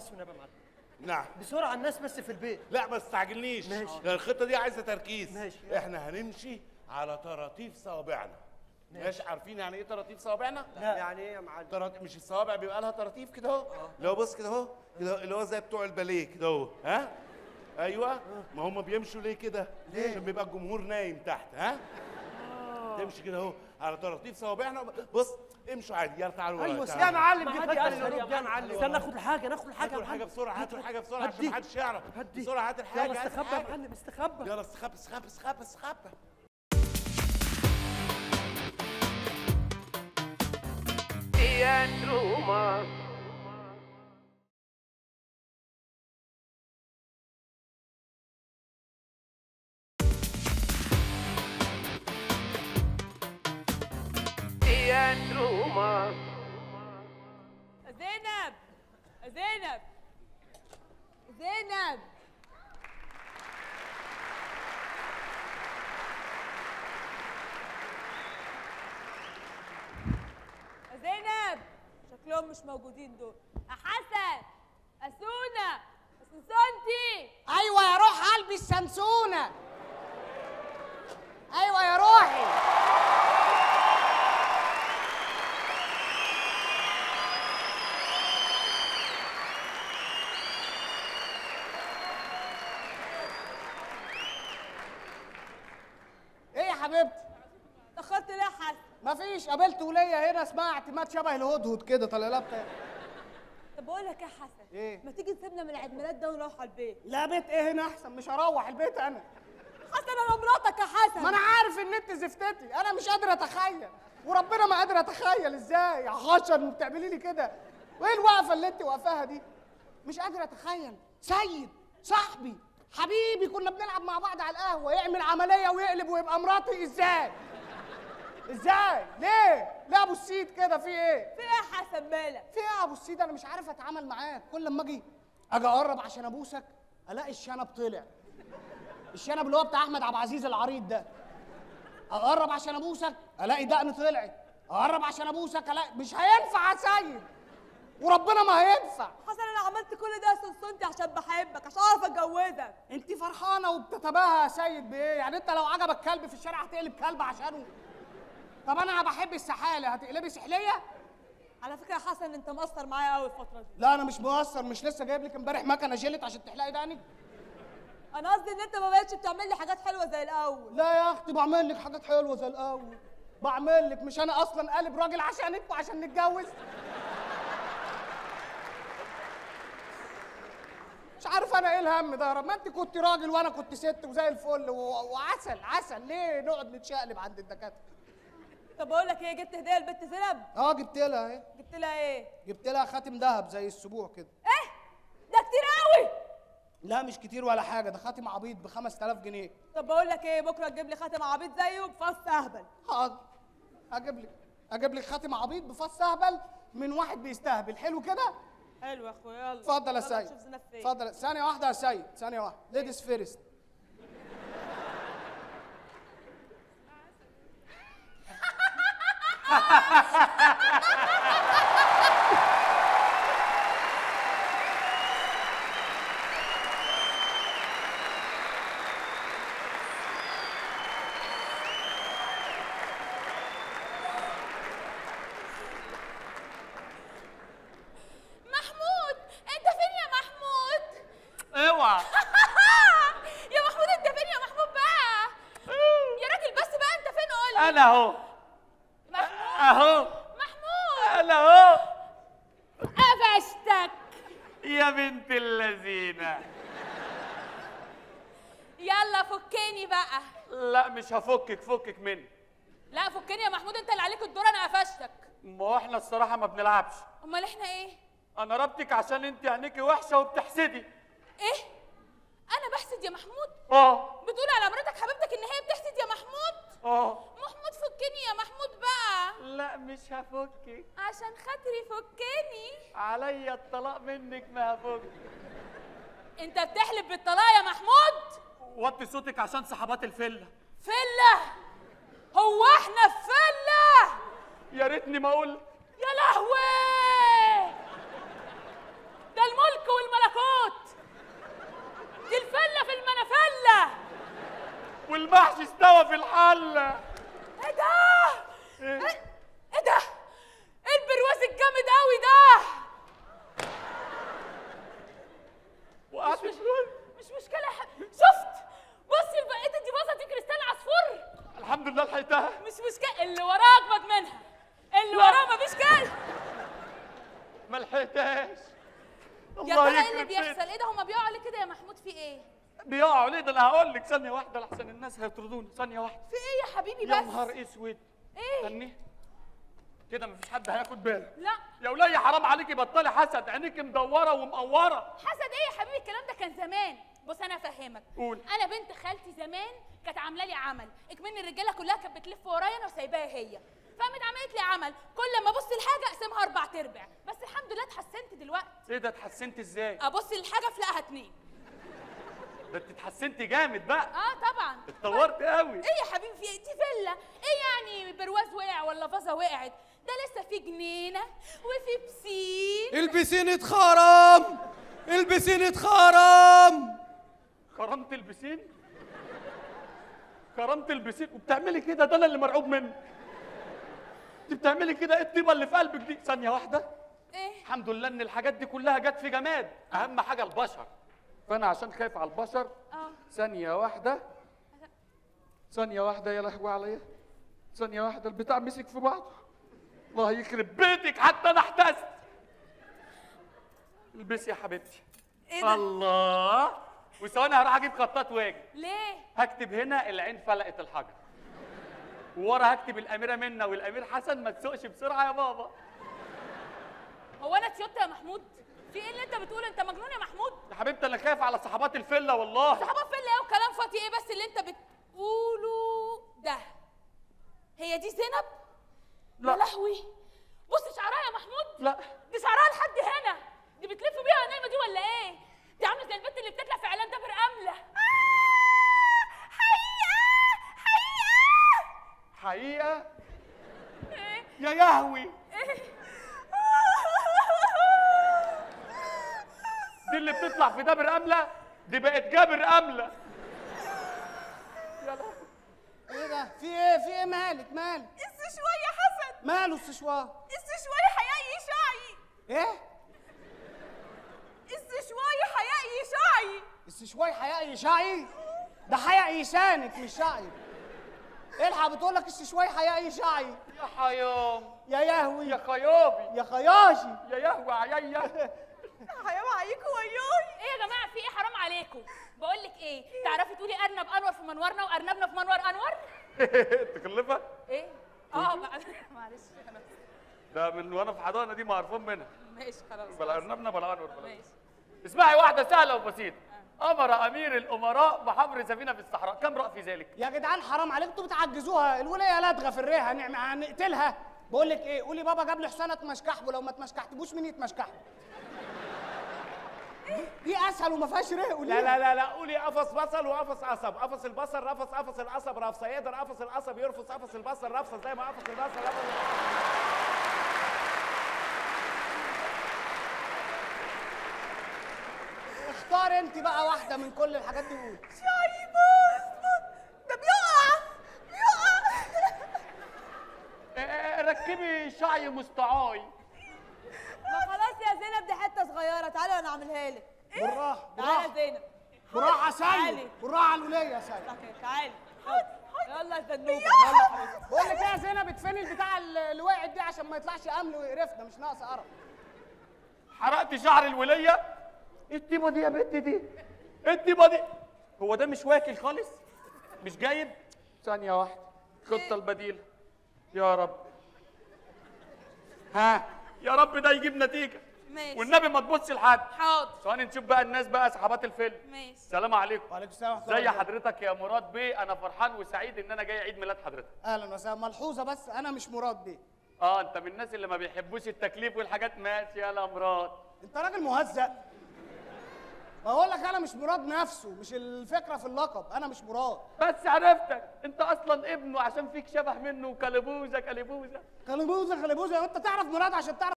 بس ونبقى معانا. نعم بسرعه الناس بس في البيت. لا ما تستعجلنيش، ماشي. الخطه دي عايزه تركيز. ماشي. احنا هنمشي على طراطيف صوابعنا. ماشي. عارفين يعني ايه طراطيف صوابعنا؟ لا يعني ايه يا معلم؟ مش الصوابع بيبقى لها طراطيف كده اهو، لو بص كده اهو، اللي هو زي بتوع الباليه كده اهو. ها ايوه، ما هم بيمشوا ليه كده؟ ليه؟ عشان بيبقى الجمهور نايم تحت. ها تمشي كده اهو على طراطيف صوابعنا. بص امشوا عادي. يلا تعالوا. ايوه يا معلم دي فكره يا معلم. استنى ناخد الحاجه، ناخد الحاجه، ناخد الحاجه بسرعه. هاتوا الحاجه بسرعه عشان محدش يعرف. بسرعه هات الحاجه. يلا استخبى يا معلم، استخبى. يلا استخبى استخبى استخبى استخبى. زينب زينب زينب زينب، شكلهم مش موجودين دول. حسن، اسونه، سمسونتي. ايوه يا روح قلبي السمسونه. ايوه يا روحي. دخلت ليه يا حسن؟ مفيش، قابلت وليه هنا اسمها اعتماد شبه الهدهد كده طالع لها بتاع. طب بقول لك ايه يا حسن؟ ايه؟ ما تيجي نسيبنا من عيد ميلاد ده ونروح على البيت. لا بيت ايه هنا احسن، مش هروح البيت انا. حسن انا مراتك يا حسن. ما انا عارف ان انت زفتتي، انا مش قادر اتخيل، وربنا ما قادر اتخيل ازاي يا حسن بتعملي لي كده؟ وايه الوقفه اللي انت واقفاها دي؟ مش قادر اتخيل، سيد، صاحبي، حبيبي، كنا بنلعب مع بعض على القهوه، يعمل عمليه ويقلب ويبقى مراتي. ازاي؟ ازاي؟ ليه؟ ليه ابو السيد كده؟ في ايه؟ في ايه يا حسن مالك؟ في ايه يا ابو السيد؟ انا مش عارف اتعامل معاك، كل لما اجي اقرب عشان ابوسك الاقي الشنب طلع. الشنب اللي هو بتاع احمد عبد العزيز العريض ده. اقرب عشان ابوسك الاقي دقن طلعت، اقرب عشان ابوسك الاقي. مش هينفع يا سيد، وربنا ما هينفع. حسن انا عملت كل ده يا سلسلتي عشان بحبك، عشان اعرف اتجوزك. انت فرحانه وبتتباهى يا سيد بايه؟ يعني انت لو عجبك كلب في الشارع هتقلب كلب عشانه؟ طب انا بحب السحاله، هتقلبي سحليه؟ على فكره يا حسن انت مقصر معايا قوي الفتره دي. لا انا مش مقصر، مش لسه جايب لك امبارح مكنه جيلت عشان تحلقي دقنك؟ انا قصدي ان انت ما بقتش بتعمل لي حاجات حلوه زي الاول. لا يا اختي بعمل لك حاجات حلوه زي الاول، بعمل لك. مش انا اصلا قالب راجل عشانك وعشان نتجوز. مش عارف انا ايه الهم ده. يا رب ما انت كنت راجل وانا كنت ست وزي الفل وعسل عسل، ليه نقعد نتشقلب عند الدكاتره؟ طب بقول لك ايه، جبت هديه لبنت زينب؟ اه جبت لها. ايه جبت لها؟ ايه جبت لها؟ خاتم ذهب زي السبوع كده. ايه ده كتير قوي. لا مش كتير ولا حاجه، ده خاتم عبيط ب 5000 جنيه. طب بقول لك ايه، بكره تجيب لي خاتم عبيط زيه بفص اهبل. حاضر اجيب لك خاتم عبيط بفص اهبل من واحد بيستهبل. حلو كده؟ حلو يا اخويا. يلا اتفضل يا سيد. اتفضل. ثانيه واحده يا سيد، ثانيه واحده. ليديز فيرست. فكك فكك مني. لا فكني يا محمود، انت اللي عليك الدور، انا قفشتك. ما هو احنا الصراحه ما بنلعبش. امال احنا ايه؟ انا ربتك عشان انت عينيكي وحشه وبتحسدي. ايه؟ انا بحسد يا محمود؟ اه. بتقول على مراتك حبيبتك ان هي بتحسد يا محمود؟ اه. محمود فكني يا محمود بقى. لا مش هفكك. عشان خاطري فكني. عليا الطلاق منك ما هفكك. انت بتحلف بالطلاق يا محمود؟ وطي صوتك عشان صحبات الفله. فلة؟ هو احنا في فلة؟ يا ريتني ما اقول. يا لهوي، ده الملك الله. ايه ده؟ ايه ده؟ ايه البرواز الجامد قوي ده؟ وقعت في مش مشكله يا حبيبي. شفت؟ بصي البقيت دي باظت كريستال عصفور. الحمد لله لحقتها. مش مشكله، اللي وراه اجمد منها. اللي وراه مفيش كلب. ما لحقتهاش. يا ترى ايه اللي بيحصل؟ ايه ده هما بيقعوا ليه كده يا محمود؟ في ايه؟ بيقعوا ليه؟ ده انا هقول لك ثانيه واحده لحسن الناس هيطردوني. ثانيه واحده. في ايه يا حبيبي بس؟ يا نهار اسود. ايه؟ استني كده مفيش حد هياخد باله. لا يا وليه حرام عليكي بطلي حسد، عينيكي مدوره ومقوره. حسد ايه يا حبيبي؟ الكلام ده كان زمان. بص انا افهمك. قول. انا بنت خالتي زمان كانت عامله لي عمل، اكمن الرجاله كلها كانت بتلف ورايا انا وسايباها هي. فقامت عملت لي عمل، كل ما ابص لحاجه اقسمها 4/4، بس الحمد لله اتحسنت دلوقتي. ايه ده اتحسنت ازاي؟ ابص للحاجه الاقيها 2. ده انت اتحسنتي جامد بقى. اه طبعا. اتطورت قوي. ايه يا حبيبي في دي فيلا؟ ايه يعني برواز وقع ولا فازه وقعت؟ ده لسه في جنينه وفي بسين. البسين اتخرم. البسين اتخرم. خرمت البسين؟ خرمت البسين وبتعملي كده؟ ده انا اللي مرعوب منك. انت بتعملي كده ايه الطيبه اللي في قلبك دي؟ ثانيه واحده. ايه؟ الحمد لله ان الحاجات دي كلها جت في جماد، اهم حاجه البشر. فانا عشان خايف على البشر. ثانيه واحده. ثانيه واحده يا لهوي عليا. ثانيه واحده البتاع مسك في بعضه. الله يخرب بيتك حتى انا احتست. البسي يا حبيبتي. ايه ده؟ الله. وثواني هروح اجيب خطاط واجي. ليه؟ هكتب هنا العين فلقت الحجر. وورا هكتب الاميره منى والامير حسن ما تسوقش بسرعه يا بابا. هو انا تيوتا يا محمود؟ في ايه اللي انت بتقوله؟ انت مجنون يا محمود؟ يا حبيبتي انا خايف على صحبات الفيلا والله. صحبات فيلا ايه وكلام فاضي ايه بس اللي انت بتقوله ده؟ هي دي زينب؟ لا. يا لهوي بص شعرها يا محمود. لا دي شعرها لحد هنا، دي بتلف بيها نايمه دي ولا ايه؟ دي عامله زي البنت اللي بتطلع في اعلان دابر امله. حقيقة؟ إيه؟ يا يهوي. إيه؟ دي اللي بتطلع في دابر أملة؟ دي بقت جابر أملة. يا لهوي. إيه ده؟ في إيه؟ في إيه؟ مالك؟ مالك؟ السشوار يا حسن. ماله السشوار؟ السشوار حيائي شعي. إيه؟ السشوار حيائي شعي. السشوار حيائي شعي؟ ده حيائي شانك مش شعي. الحق بتقول لك الششواي حيائي شعي. يا حيام يا يهوي يا خيابي يا خياشي يا يهوي عليا. حيام عليكم وياي. ايه يا جماعه في ايه؟ حرام عليكم. بقول لك ايه، تعرفي تقولي ارنب انور في منورنا وارنبنا في منور انور؟ تخلفه؟ ايه؟ معلش انا ده من وانا في حضانه دي معرفين منها. ماشي خلاص. بلا ارنبنا بلا انور. ماشي اسمعي واحده سهله وبسيطه. امر امير الامراء بحفر سفينه في الصحراء، كم راي في ذلك؟ يا جدعان حرام عليكم، انتوا بتعجزوها، الولايه لدغه في الريحه، هنقتلها. بقول لك ايه، قولي بابا جاب لي حسنه اتمشكحبه، لو ما اتمشكحتبوش مين يتمشكحبه؟ دي اسهل وما فيهاش ريح. قولي لا لا لا لا، قولي قفص بصل وقفص قصب، قفص البصل رفص، قفص القصب رفص، يقدر قفص القصب يرفص، قفص البصل رفص زي ما قفص البصل رفص. اختار انت بقى واحدة من كل الحاجات دي. قول. شاي بصبص. ده بيقع بيقع. ركبي شعي مستعاي. ما خلاص يا زينب دي حتة صغيرة، تعالي وانا اعملها لك. بالراحة بالراحة. تعالي يا زينب. بالراحة يا سيد. بالراحة على الولية يا سيد. تعالي. يلا يا زنوبة. بقول لك ايه يا زينب، ادفني البتاع اللي وقعت دي عشان ما يطلعش امل ويقرفنا، مش ناقص قرف. حرقتي شعر الولية؟ ايه الطيبه دي يا بنت دي؟ ايه الطيبه دي؟ هو ده مش واكل خالص؟ مش جايب؟ ثانية واحدة، الخطة البديلة. يا رب. ها؟ يا رب ده يجيب نتيجة. ماشي. والنبي ما تبصش لحد. حاضر. ثواني نشوف بقى الناس بقى صحابات الفيلم. ماشي. السلام عليكم. وعليكم السلام ورحمة الله. زي حضرتك يا مراد بيه، أنا فرحان وسعيد إن أنا جاي عيد ميلاد حضرتك. أهلا وسهلا، ملحوظة بس أنا مش مراد بيه. أنت من الناس اللي ما بيحبوش التكليف والحاجات. ماشي يا مراد. أنت راجل مهزأ. بقول لك انا مش مراد نفسه، مش الفكره في اللقب، انا مش مراد. بس عرفتك انت اصلا ابنه عشان فيك شبه منه. كلبوزه كلبوزه كلبوزه كلبوزه. وانت تعرف مراد عشان تعرف